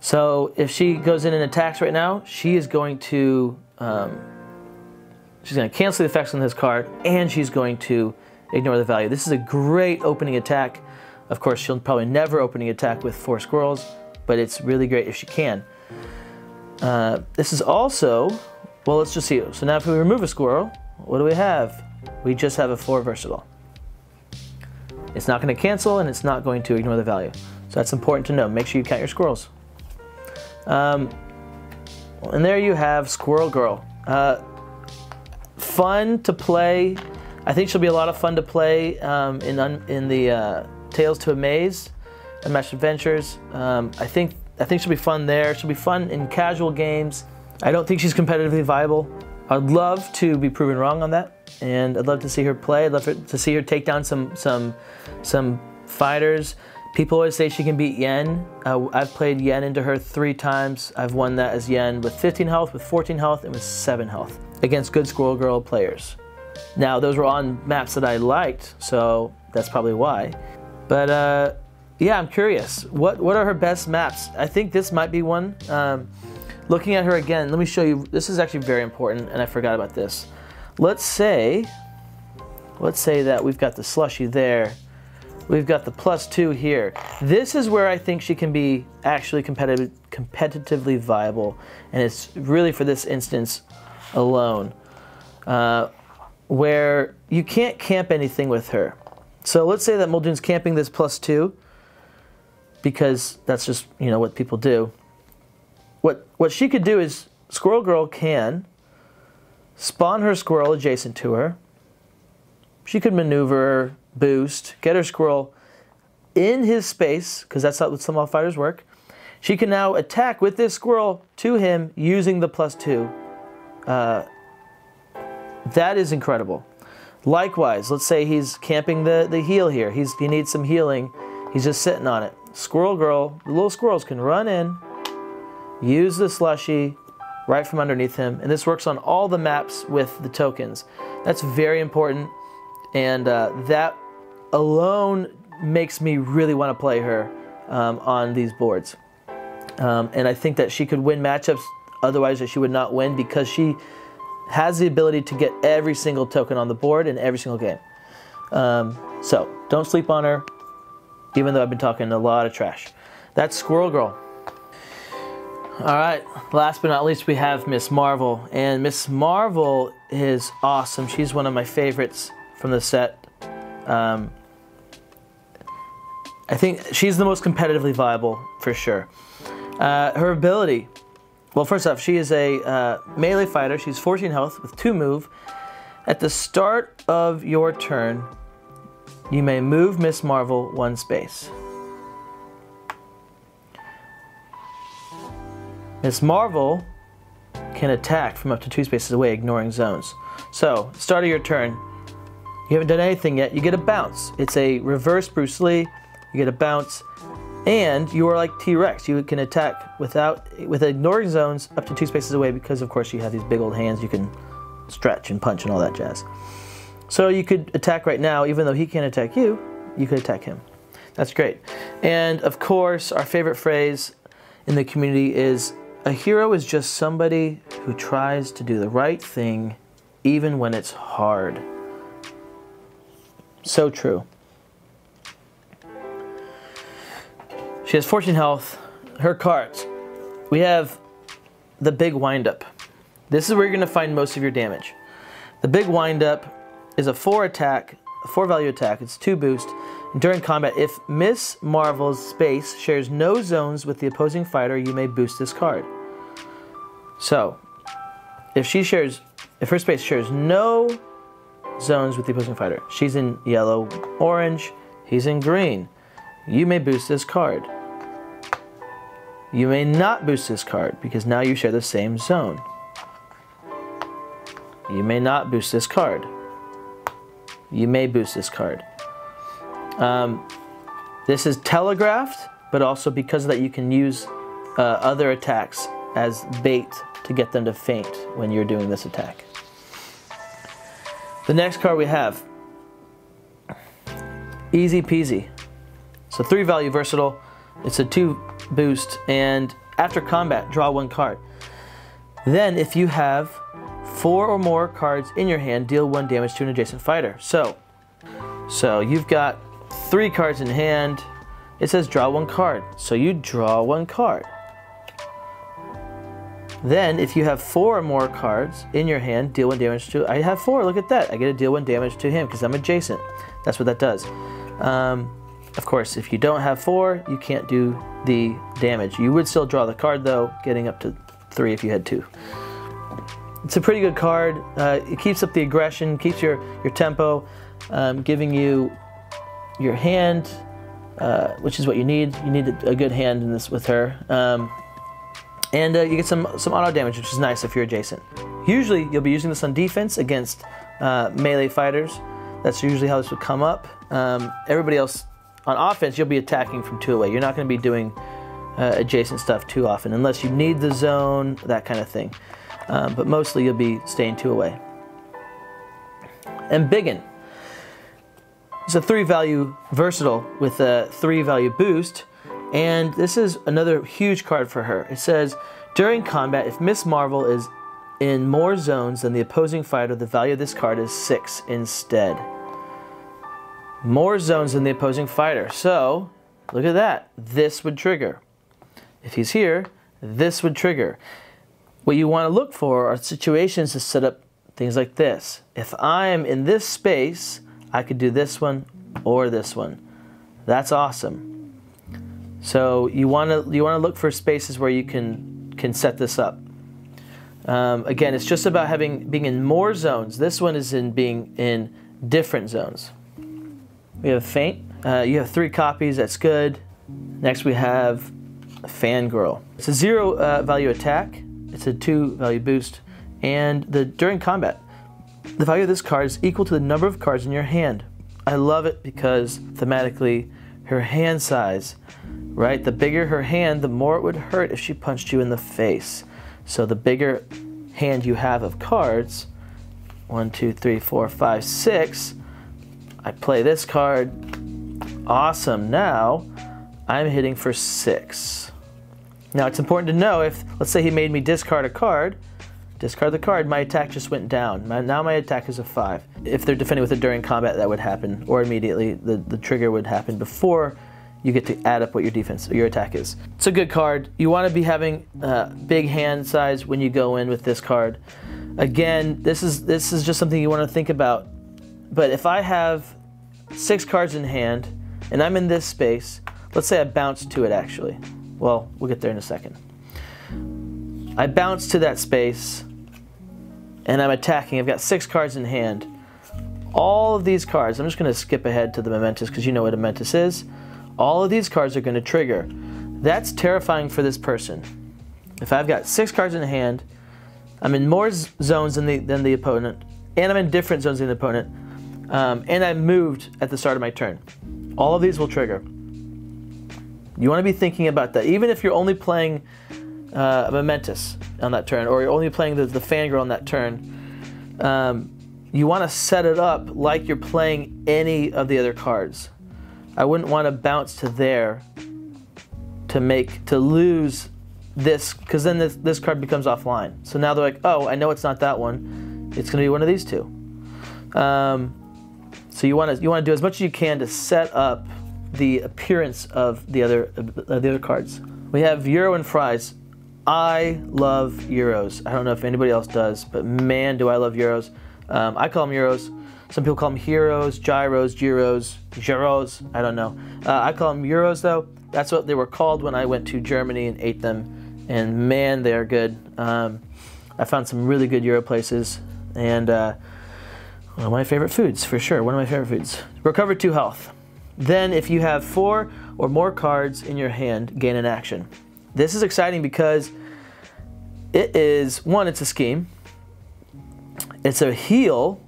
So if she goes in and attacks right now, she is going to um, she's going to cancel the effects on this card, and she's going to ignore the value. This is a great opening attack. Of course, she'll probably never opening attack with four squirrels, but it's really great if she can. Uh, this is also, well, let's just see. So now if we remove a squirrel, what do we have? We just have a four versatile. It's not going to cancel, and it's not going to ignore the value. So that's important to know. Make sure you count your squirrels. Um, and there you have Squirrel Girl. Uh, fun to play. I think she'll be a lot of fun to play um, in, un in the uh, Tales to Amaze, Unmatched Adventures. Um, I think I think she'll be fun there. She'll be fun in casual games. I don't think she's competitively viable. I'd love to be proven wrong on that, and I'd love to see her play. I'd love to see her take down some some some fighters. People always say she can beat Yen. Uh, I've played Yen into her three times. I've won that as Yen with fifteen health, with fourteen health, and with seven health against good Squirrel Girl players. Now, those were on maps that I liked, so that's probably why. But uh, yeah, I'm curious. What, what are her best maps? I think this might be one. Um, looking at her again, let me show you. This is actually very important, and I forgot about this. Let's say, let's say that we've got the slushy there. We've got the plus two here. This is where I think she can be actually competitive, competitively viable, and it's really for this instance alone, uh, where you can't camp anything with her. So let's say that Muldoon's camping this plus two because that's just, you know, what people do. What, what she could do is Squirrel Girl can spawn her squirrel adjacent to her. She could maneuver, boost, get her squirrel in his space, because that's how some all fighters work. She can now attack with this squirrel to him using the plus two. Uh, that is incredible. Likewise, let's say he's camping the, the heel here. He's, he needs some healing. He's just sitting on it. Squirrel Girl, the little squirrels can run in, use the slushy right from underneath him, and this works on all the maps with the tokens. That's very important, and uh, that alone makes me really want to play her um, on these boards. Um, and I think that she could win matchups otherwise that she would not win, because she has the ability to get every single token on the board in every single game. Um, so don't sleep on her, even though I've been talking a lot of trash. That's Squirrel Girl. All right, last but not least, we have Miz Marvel. And Miz Marvel is awesome. She's one of my favorites from the set. Um, I think she's the most competitively viable for sure. Uh, her ability, well, first off, she is a uh, melee fighter. She's fourteen health with two move. At the start of your turn, you may move Miz Marvel one space. Miz Marvel can attack from up to two spaces away, ignoring zones. So, start of your turn, you haven't done anything yet, you get a bounce. It's a reverse Bruce Lee, you get a bounce, and you are like T-Rex. You can attack without, with ignoring zones up to two spaces away because, of course, you have these big old hands. You can stretch and punch and all that jazz. So you could attack right now, even though he can't attack you, you could attack him. That's great. And, of course, our favorite phrase in the community is, a hero is just somebody who tries to do the right thing even when it's hard. So true. She has fourteen health. Her cards. We have the big windup. This is where you're going to find most of your damage. The big windup is a four attack, a four value attack. It's two boost. During combat, if Miz Marvel's space shares no zones with the opposing fighter, you may boost this card. So, if she shares, if her space shares no zones with the opposing fighter, she's in yellow, orange, he's in green, you may boost this card. You may not boost this card because now you share the same zone. You may not boost this card. You may boost this card. Um, this is telegraphed, but also because of that you can use uh, other attacks as bait to get them to faint when you're doing this attack. The next card we have, easy peasy. So three value versatile, it's a two boost, and after combat, draw one card. Then if you have four or more cards in your hand, deal one damage to an adjacent fighter. So, so you've got three cards in hand, it says draw one card, so you draw one card. Then, if you have four or more cards in your hand, deal one damage to... I have four, look at that. I get to deal one damage to him because I'm adjacent. That's what that does. Um, of course, if you don't have four, you can't do the damage. You would still draw the card, though, getting up to three if you had two. It's a pretty good card. Uh, it keeps up the aggression, keeps your, your tempo, um, giving you your hand, uh, which is what you need. You need a good hand in this with her. Um, And uh, you get some, some auto damage, which is nice if you're adjacent. Usually, you'll be using this on defense against uh, melee fighters. That's usually how this would come up. Um, everybody else on offense, you'll be attacking from two away. You're not going to be doing uh, adjacent stuff too often, unless you need the zone, that kind of thing. Um, but mostly, you'll be staying two away. And Biggin. It's a three-value versatile with a three-value boost. And this is another huge card for her. It says, during combat, if Miz Marvel is in more zones than the opposing fighter, the value of this card is six instead. More zones than the opposing fighter. So, look at that. This would trigger. If he's here, this would trigger. What you want to look for are situations to set up things like this. If I'm in this space, I could do this one or this one. That's awesome. So you want to you want to look for spaces where you can can set this up. Um, again, it's just about having being in more zones. This one is in being in different zones. We have Faint. Uh, you have three copies. That's good. Next we have Fangirl. It's a zero uh, value attack. It's a two value boost, and the during combat, the value of this card is equal to the number of cards in your hand. I love it because thematically, her hand size. Right? The bigger her hand, the more it would hurt if she punched you in the face. So the bigger hand you have of cards, one, two, three, four, five, six, I play this card, awesome, now I'm hitting for six. Now it's important to know if, let's say he made me discard a card, discard the card, my attack just went down. My, now my attack is a five. If they're defending with it during combat, that would happen, or immediately, the, the trigger would happen before you get to add up what your defense, or your attack is. It's a good card. You want to be having uh, big hand size when you go in with this card. Again, this is this is just something you want to think about. But if I have six cards in hand and I'm in this space, let's say I bounce to it actually. Well, we'll get there in a second. I bounce to that space and I'm attacking. I've got six cards in hand. All of these cards, I'm just going to skip ahead to the Momentous because you know what a Momentous is. All of these cards are going to trigger. That's terrifying for this person. If I've got six cards in hand, I'm in more zones than the, than the opponent, and I'm in different zones than the opponent, um, and I moved at the start of my turn. All of these will trigger. You want to be thinking about that. Even if you're only playing uh, a Momentous on that turn, or you're only playing the, the Fangirl on that turn, um, you want to set it up like you're playing any of the other cards. I wouldn't want to bounce to there to make to lose this, because then this, this card becomes offline. So now they're like, oh, I know it's not that one. It's going to be one of these two. Um, so you want to you want to do as much as you can to set up the appearance of the other uh, the other cards. We have Euro and Fries. I love Euros. I don't know if anybody else does, but man, do I love Euros. Um, I call them Euros. Some people call them heroes, gyros, gyros, gyros, I don't know. Uh, I call them euros though. That's what they were called when I went to Germany and ate them. And man, they are good. Um, I found some really good euro places. And uh, one of my favorite foods, for sure. One of my favorite foods. Recover two health. Then if you have four or more cards in your hand, gain an action. This is exciting because it is, one, it's a scheme. It's a heal,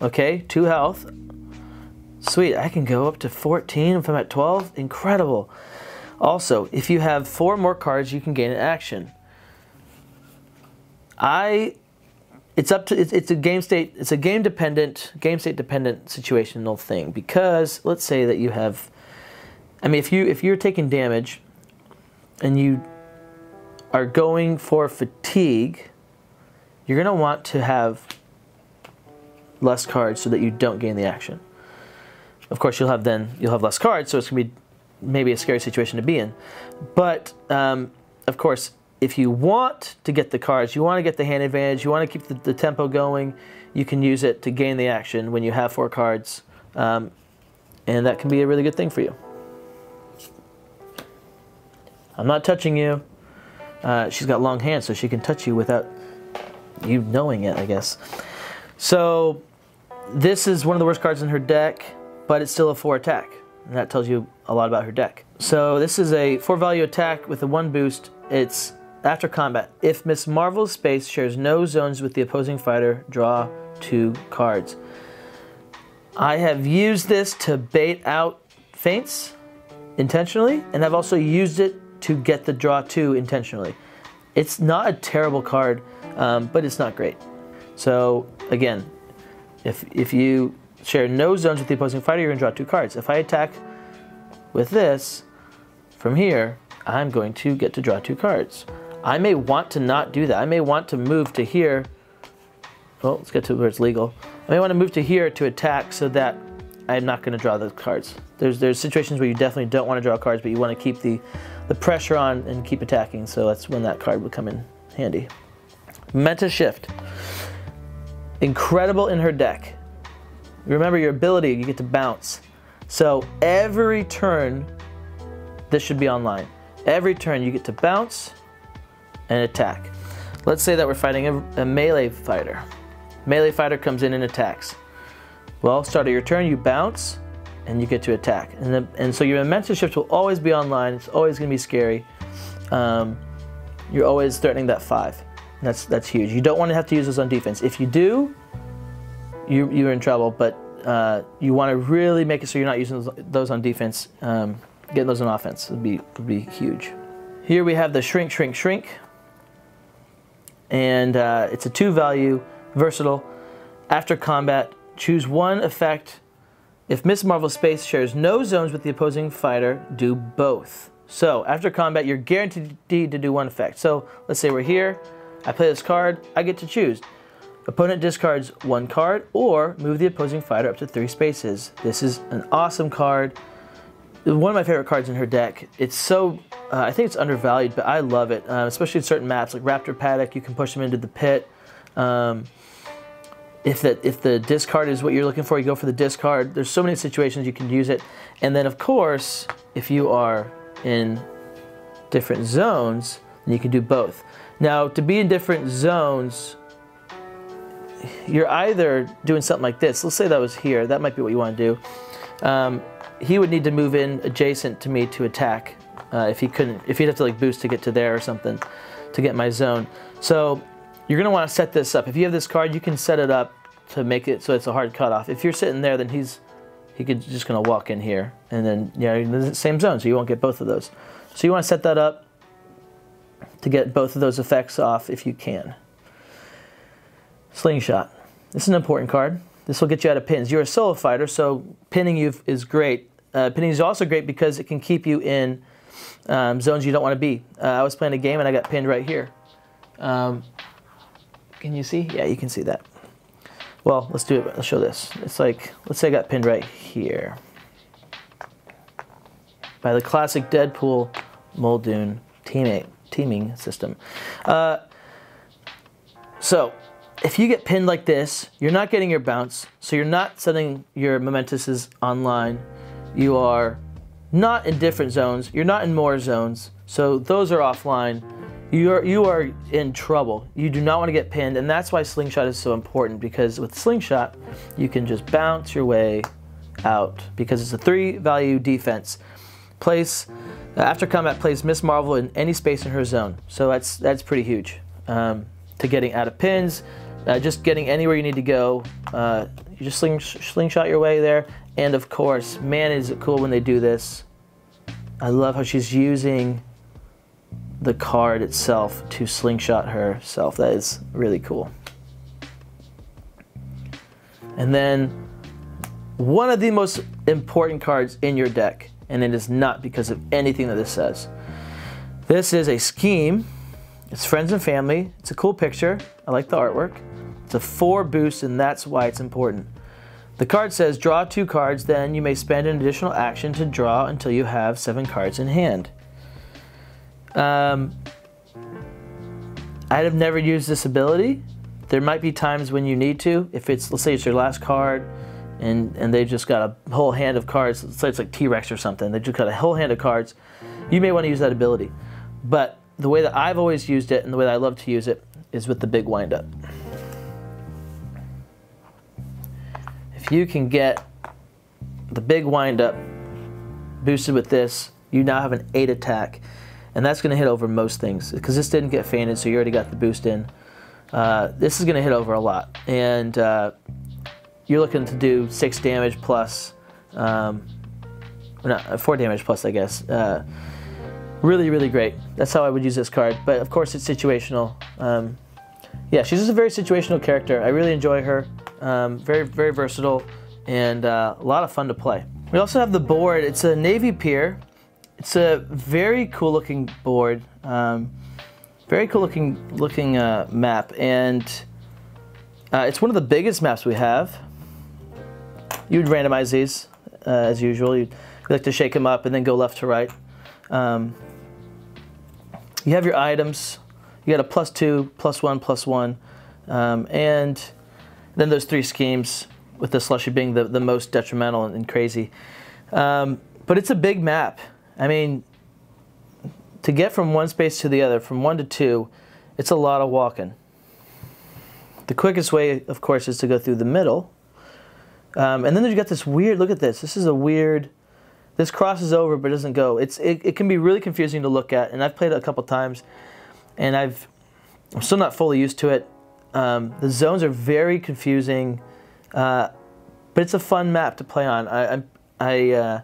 okay, two health. Sweet, I can go up to fourteen if I'm at twelve, incredible. Also, if you have four more cards, you can gain an action. I, it's up to, it's, it's a game state, it's a game dependent, game state dependent situational thing, because let's say that you have, I mean, if, you, if you're taking damage and you are going for fatigue, you're gonna want to have less cards so that you don't gain the action. Of course, you'll have then, you'll have less cards, so it's gonna be maybe a scary situation to be in. But, um, of course, if you want to get the cards, you wanna get the hand advantage, you wanna keep the, the tempo going, you can use it to gain the action when you have four cards, um, and that can be a really good thing for you. I'm not touching you. Uh, she's got long hands, so she can touch you without you knowing it, I guess. So this is one of the worst cards in her deck, but it's still a four attack, and that tells you a lot about her deck. So this is a four value attack with a one boost. It's after combat. If Miz Marvel's space shares no zones with the opposing fighter, draw two cards. I have used this to bait out feints intentionally, and I've also used it to get the draw two intentionally. It's not a terrible card, um, but it's not great. So again, if, if you share no zones with the opposing fighter, you're gonna draw two cards. If I attack with this from here, I'm going to get to draw two cards. I may want to not do that. I may want to move to here. Well, let's get to where it's legal. I may want to move to here to attack so that I'm not gonna draw those cards. There's, there's situations where you definitely don't wanna draw cards, but you wanna keep the, the pressure on and keep attacking, so that's when that card would come in handy. Meta Shift. Incredible in her deck. Remember your ability, you get to bounce. So every turn, this should be online. Every turn you get to bounce and attack. Let's say that we're fighting a, a melee fighter. Melee fighter comes in and attacks. Well, start of your turn, you bounce, and you get to attack. And, the, and so your Mental Shift will always be online. It's always gonna be scary. Um, you're always threatening that five. That's, that's huge. You don't wanna have to use this on defense. If you do, you, you're in trouble, but uh, you wanna really make it so you're not using those, those on defense. Um, getting those on offense would be, would be huge. Here we have the Shrink, Shrink, Shrink. And uh, it's a two value, versatile. After combat, choose one effect. If Miz Marvel's space shares no zones with the opposing fighter, do both. So after combat, you're guaranteed to do one effect. So let's say we're here, I play this card, I get to choose. Opponent discards one card or move the opposing fighter up to three spaces. This is an awesome card. One of my favorite cards in her deck. It's so, uh, I think it's undervalued, but I love it, uh, especially in certain maps like Raptor Paddock. You can push them into the pit. Um, If the, if the discard is what you're looking for, you go for the discard. There's so many situations you can use it. And then of course, if you are in different zones, then you can do both. Now, to be in different zones, you're either doing something like this. Let's say that was here. That might be what you want to do. Um, he would need to move in adjacent to me to attack uh, if he couldn't, if he'd have to like boost to get to there or something to get my zone. So you're gonna wanna set this up. If you have this card, you can set it up to make it so it's a hard cutoff. If you're sitting there, then he's, he could just gonna walk in here and then, you know, the same zone, so you won't get both of those. So you wanna set that up to get both of those effects off if you can. Slingshot. This is an important card. This will get you out of pins. You're a solo fighter, so pinning you is great. Uh, pinning is also great because it can keep you in um, zones you don't wanna be. Uh, I was playing a game and I got pinned right here. Um, Can you see? Yeah, you can see that. Well, let's do it. Let's show this. It's like, let's say I got pinned right here by the classic Deadpool Muldoon teammate teaming system. Uh, so if you get pinned like this, you're not getting your bounce, so you're not setting your momentuses online. You are not in different zones. You're not in more zones. So those are offline. You are, you are in trouble. You do not want to get pinned, and that's why slingshot is so important, because with slingshot, you can just bounce your way out because it's a three-value defense. Place, after combat, place Miz Marvel in any space in her zone. So that's, that's pretty huge um, to getting out of pins, uh, just getting anywhere you need to go. Uh, you just sling, slingshot your way there. And of course, man, is it cool when they do this. I love how she's using the card itself to slingshot herself. That is really cool. And then one of the most important cards in your deck, and it is not because of anything that this says. This is a scheme. It's friends and family. It's a cool picture. I like the artwork. It's a four boost, and that's why it's important. The card says draw two cards, then you may spend an additional action to draw until you have seven cards in hand. Um, I'd have never used this ability. There might be times when you need to. If it's, let's say it's your last card, and, and they've just got a whole hand of cards, let's say it's like T-Rex or something, they've just got a whole hand of cards, you may want to use that ability. But the way that I've always used it, and the way that I love to use it, is with the big wind-up. If you can get the big wind-up boosted with this, you now have an eight attack, and that's going to hit over most things, because this didn't get fainted, so you already got the boost in. Uh, this is going to hit over a lot, and uh, you're looking to do six damage plus, um, or not, four damage plus, I guess. Uh, really, really great. That's how I would use this card, but of course it's situational. Um, yeah, she's just a very situational character. I really enjoy her. Um, very, very versatile, and uh, a lot of fun to play. We also have the board. It's a Navy Pier. It's a very cool looking board. Um, very cool looking, looking uh, map, and uh, it's one of the biggest maps we have. You'd randomize these, uh, as usual. You'd, you like to shake them up and then go left to right. Um, you have your items. You got a plus two, plus one, plus one. Um, and then there's three schemes, with the slushy being the, the most detrimental and, and crazy. Um, but it's a big map. I mean, to get from one space to the other, from one to two, it's a lot of walking. The quickest way, of course, is to go through the middle. Um, and then you got this weird, look at this, this is a weird, this crosses over but doesn't go. It's, it, it can be really confusing to look at, and I've played it a couple times, and I've, I'm still not fully used to it. Um, the zones are very confusing, uh, but it's a fun map to play on. I, I, I, uh,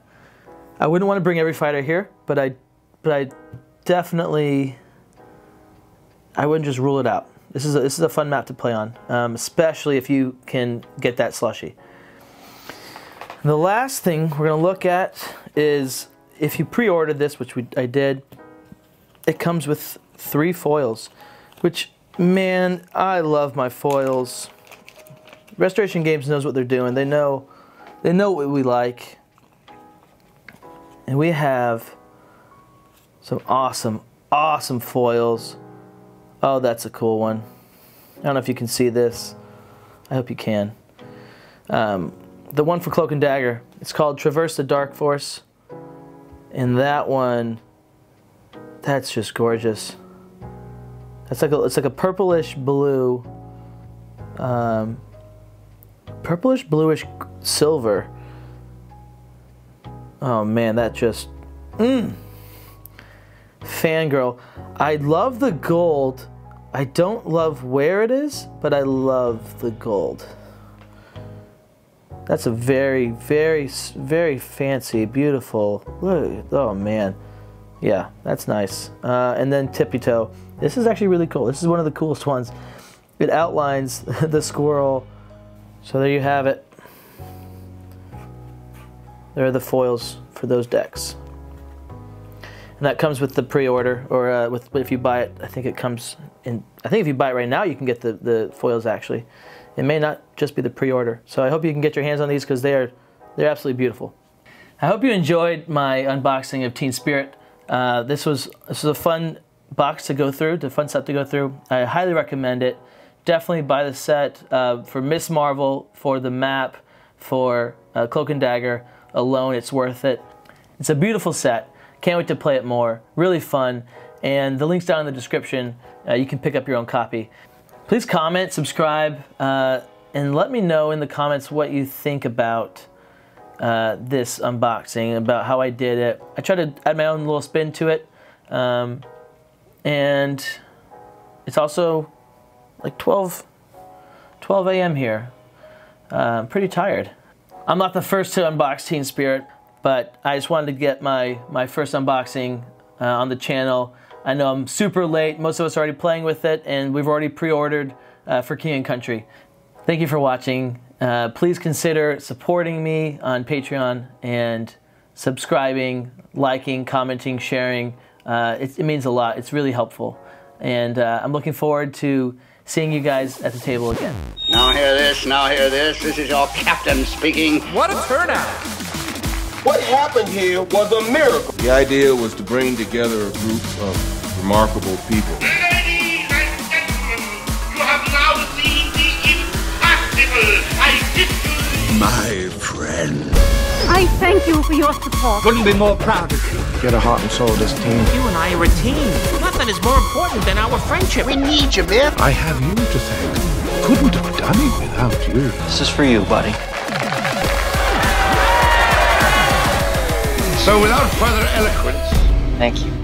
I wouldn't want to bring every fighter here, but I, but I definitely, I wouldn't just rule it out. This is a, this is a fun map to play on, um, especially if you can get that slushy. The last thing we're going to look at is, if you pre-ordered this, which we, I did, it comes with three foils, which, man, I love my foils. Restoration Games knows what they're doing. They know, they know what we like. And we have some awesome, awesome foils. Oh, that's a cool one. I don't know if you can see this. I hope you can. Um, The one for Cloak and Dagger, it's called Traverse the Dark Force. And that one, that's just gorgeous. That's like a, it's like a purplish blue, um, purplish bluish silver. Oh man, that just, mmm. Fangirl. I love the gold. I don't love where it is, but I love the gold. That's a very, very, very fancy, beautiful, look, oh man. Yeah, that's nice. Uh, and then Tippy Toe. This is actually really cool. This is one of the coolest ones. It outlines the squirrel. So there you have it. There are the foils for those decks. And that comes with the pre-order, or uh, with if you buy it, I think it comes in, I think if you buy it right now, you can get the, the foils actually. It may not just be the pre-order. So I hope you can get your hands on these, because they are, they're absolutely beautiful. I hope you enjoyed my unboxing of Teen Spirit. Uh, this was, this was a fun box to go through, the fun stuff to go through. I highly recommend it. definitely buy the set uh, for Miz Marvel, for the map, for uh, Cloak and Dagger alone. It's worth it. It's a beautiful set. Can't wait to play it more. Really fun. And the link's down in the description. Uh, you can pick up your own copy. Please comment, subscribe, uh, and let me know in the comments what you think about uh, this unboxing, about how I did it. I try to add my own little spin to it. Um, and it's also like twelve a m here. Uh, I'm pretty tired. I'm not the first to unbox Teen Spirit, but I just wanted to get my, my first unboxing uh, on the channel. I know I'm super late. Most of us are already playing with it, and we've already pre-ordered uh, for King and Country. Thank you for watching. Uh, please consider supporting me on Patreon and subscribing, liking, commenting, sharing. Uh, it, it means a lot. It's really helpful. And uh, I'm looking forward to seeing you guys at the table again. Now hear this, now hear this. This is your captain speaking. What a turnout. What happened here was a miracle. The idea was to bring together a group of remarkable people. Ladies and gentlemen, you have now seen the impossible. I did you. My friend. I thank you for your support. Couldn't be more proud of you. You're the heart and soul of this team. You and I are a team. Nothing is more important than our friendship. We need you, man. I have you to thank. Couldn't have done it without you. This is for you, buddy. So without further eloquence... Thank you.